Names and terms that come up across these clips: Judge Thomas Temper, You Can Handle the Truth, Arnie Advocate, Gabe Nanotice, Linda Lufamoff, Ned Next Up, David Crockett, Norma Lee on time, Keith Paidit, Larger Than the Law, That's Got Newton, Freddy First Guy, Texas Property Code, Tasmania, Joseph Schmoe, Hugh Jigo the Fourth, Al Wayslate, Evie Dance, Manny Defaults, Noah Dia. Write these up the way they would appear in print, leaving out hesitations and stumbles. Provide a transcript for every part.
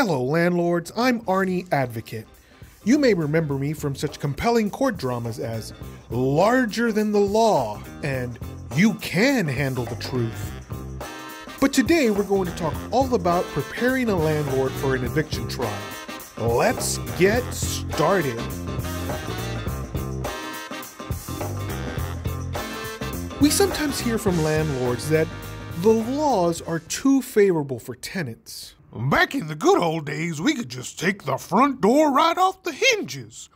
Hello, landlords. I'm Arnie Advocate. You may remember me from such compelling court dramas as Larger Than the Law and You Can Handle the Truth. But today we're going to talk all about preparing a landlord for an eviction trial. Let's get started. We sometimes hear from landlords that the laws are too favorable for tenants. Back in the good old days, we could just take the front door right off the hinges.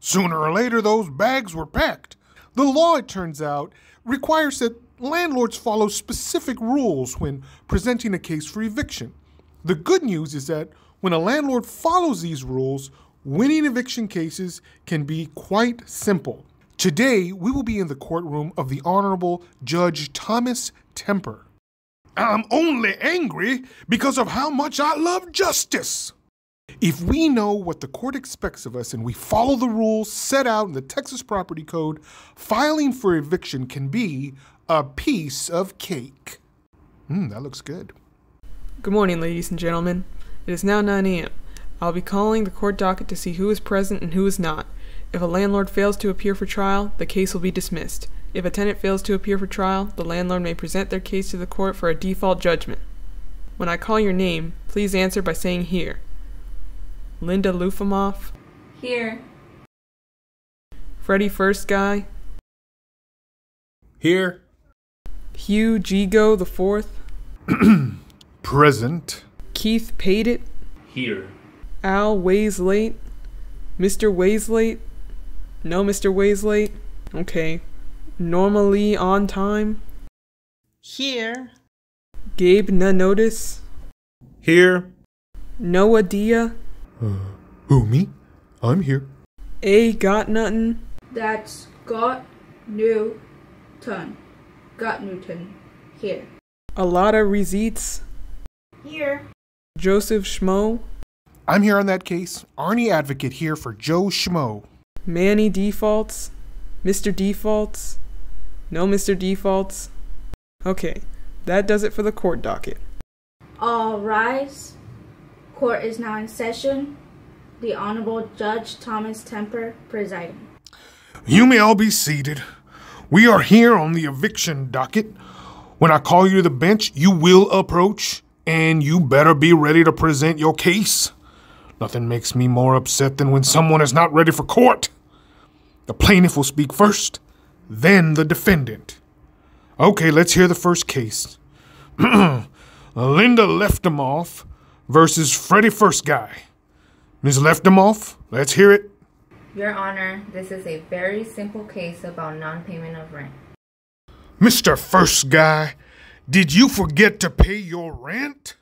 Sooner or later, those bags were packed. The law, it turns out, requires that landlords follow specific rules when presenting a case for eviction. The good news is that when a landlord follows these rules, winning eviction cases can be quite simple. Today, we will be in the courtroom of the Honorable Judge Thomas Temper. I'm only angry because of how much I love justice. If we know what the court expects of us and we follow the rules set out in the Texas Property Code, filing for eviction can be a piece of cake. That looks good. Good morning, ladies and gentlemen. It is now 9 a.m. I'll be calling the court docket to see who is present and who is not. If a landlord fails to appear for trial, the case will be dismissed. If a tenant fails to appear for trial, the landlord may present their case to the court for a default judgment. When I call your name, please answer by saying here. Linda Lufamoff. Here. Freddy First Guy. Here. Hugh Jigo the Fourth. Present. Keith Paidit. Here. Al Wayslate. Mr. Wayslate. No, Mr. Wayslate. Okay. Norma Lee on time. Here. Gabe Nanotice. Here. Noah Dia. Who, me? I'm here. A Got Nuttin'. That's Got Newton. Got Newton. Here. A lot of receipts. Here. Joseph Schmoe. I'm here on that case. Arnie Advocate here for Joe Schmoe. Manny Defaults. Mr. Defaults. No, Mr. Defaults. Okay, that does it for the court docket. All rise. Court is now in session. The Honorable Judge Thomas Temper presiding. You may all be seated. We are here on the eviction docket. When I call you to the bench, you will approach, and you better be ready to present your case. Nothing makes me more upset than when someone is not ready for court. The plaintiff will speak first, then the defendant. Okay, let's hear the first case. Linda Lufamoff versus Freddy First Guy. Ms. Lufamoff, let's hear it. Your Honor, this is a very simple case about non-payment of rent. Mr. First Guy, did you forget to pay your rent?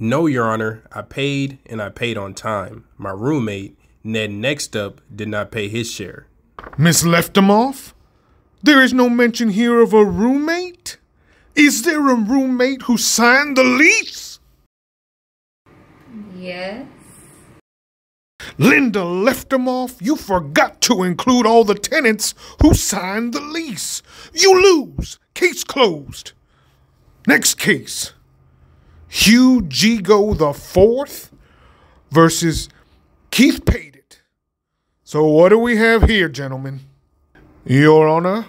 No, Your Honor. I paid, and I paid on time. My roommate, Ned Next Up, did not pay his share. Ms. Lufamoff? There is no mention here of a roommate? Is there a roommate who signed the lease? Yes. Linda Lufamoff, you forgot to include all the tenants who signed the lease. You lose. Case closed. Next case. Hugh Jigo the Fourth versus Keith Paidit. So what do we have here, gentlemen? Your Honor,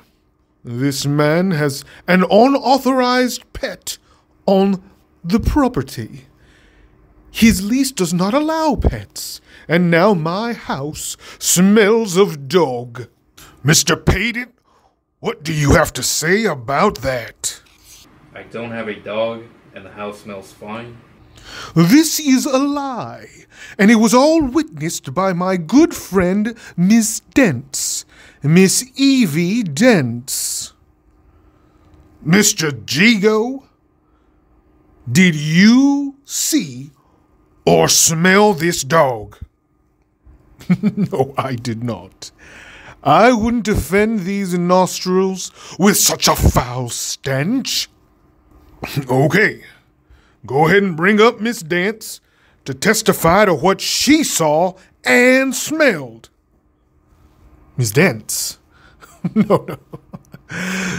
this man has an unauthorized pet on the property. His lease does not allow pets, and now my house smells of dog. Mr. Paidit, what do you have to say about that? I don't have a dog, and the house smells fine. This is a lie, and it was all witnessed by my good friend, Miss Dance. Miss Evie Dance. Mr. Jigo, did you see or smell this dog? No, I did not. I wouldn't defend these nostrils with such a foul stench. Okay, go ahead and bring up Miss Dance to testify to what she saw and smelled. Ms. Dance? No.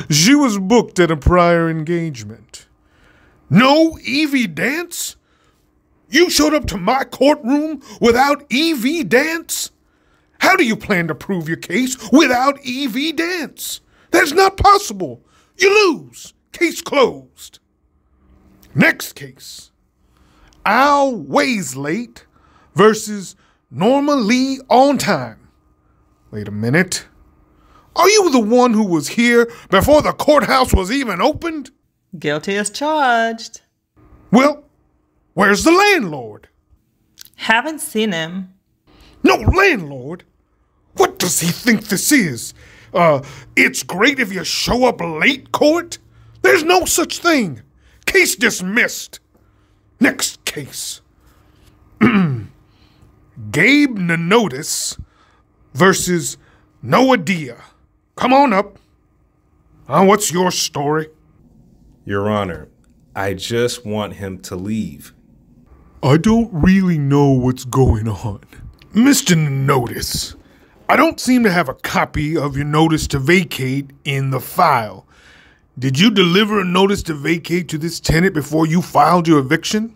She was booked at a prior engagement. No, Evie Dance? You showed up to my courtroom without Evie Dance? How do you plan to prove your case without Evie Dance? That's not possible. You lose. Case closed. Next case. Al Wayslate versus Norma Lee on time. Wait a minute. Are you the one who was here before the courthouse was even opened? Guilty as charged. Well, where's the landlord? Haven't seen him. No landlord? What does he think this is? It's great if you show up late, court? There's no such thing. Case dismissed. Next case. Gabe Nanotice versus Noah Dia. Come on up. What's your story? Your Honor, I just want him to leave. I don't really know what's going on. Mr. Notice, I don't seem to have a copy of your notice to vacate in the file. Did you deliver a notice to vacate to this tenant before you filed your eviction?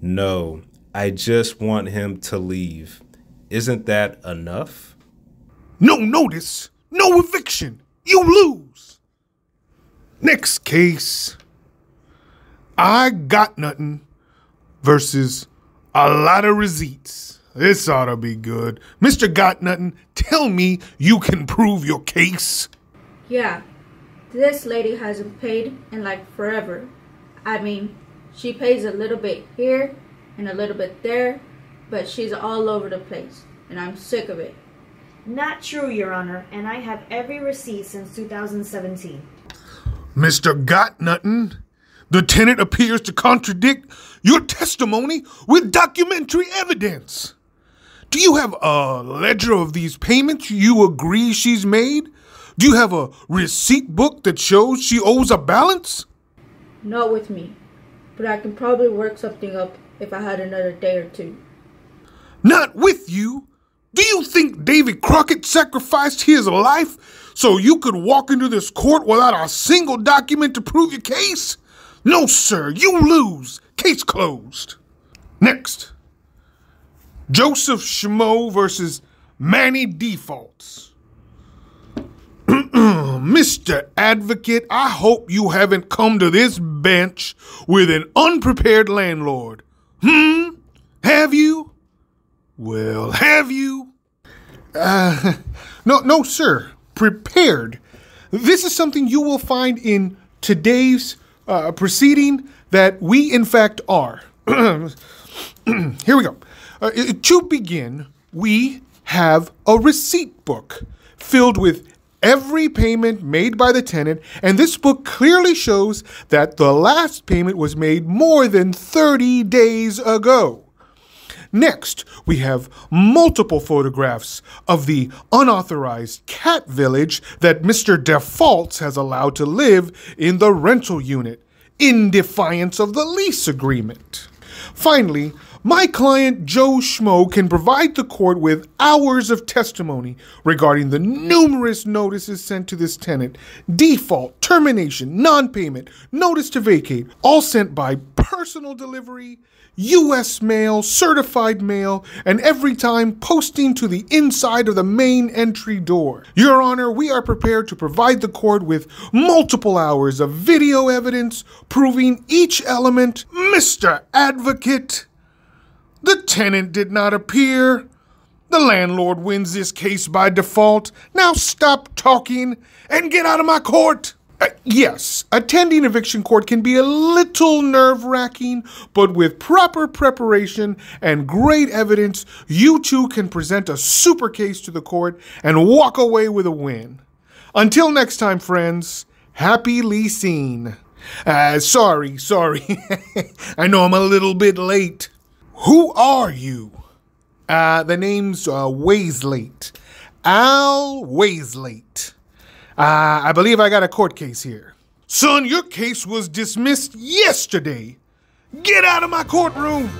No, I just want him to leave. Isn't that enough? No notice, no eviction. You lose. Next case, I Got Nuttin' versus A Lot of Receipts. This ought to be good. Mr. Got Nuttin', tell me you can prove your case. Yeah, this lady hasn't paid in like forever. I mean, she pays a little bit here and a little bit there, but she's all over the place, and I'm sick of it. Not true, Your Honor, and I have every receipt since 2017. Mr. Got Nuttin', the tenant appears to contradict your testimony with documentary evidence. Do you have a ledger of these payments you agree she's made? Do you have a receipt book that shows she owes a balance? Not with me, but I can probably work something up if I had another day or two. Not with you? Do you think David Crockett sacrificed his life so you could walk into this court without a single document to prove your case? No, sir, you lose. Case closed. Next, Joseph Schmoe versus Manny Defaults. Mr. Advocate, I hope you haven't come to this bench with an unprepared landlord. Have you? Well, have you? No, sir. Prepared. This is something you will find in today's proceeding that we, in fact, are. Here we go. To begin, we have a receipt book filled with every payment made by the tenant, and this book clearly shows that the last payment was made more than 30 days ago. Next, we have multiple photographs of the unauthorized cat village that Mr. Defaults has allowed to live in the rental unit in defiance of the lease agreement. Finally, my client Joe Schmoe can provide the court with hours of testimony regarding the numerous notices sent to this tenant, default, termination, non-payment, notice to vacate, all sent by personal delivery, U.S. mail, certified mail, and every time posting to the inside of the main entry door. Your Honor, we are prepared to provide the court with multiple hours of video evidence proving each element. Mr. Advocate, the tenant did not appear. The landlord wins this case by default. Now stop talking and get out of my court. Yes, attending eviction court can be a little nerve-wracking, but with proper preparation and great evidence, you two can present a super case to the court and walk away with a win. Until next time, friends, happy leasing. Sorry. I know I'm a little bit late. Who are you? The name's Wayslate. Al Wayslate. I believe I got a court case here. Son, your case was dismissed yesterday. Get out of my courtroom!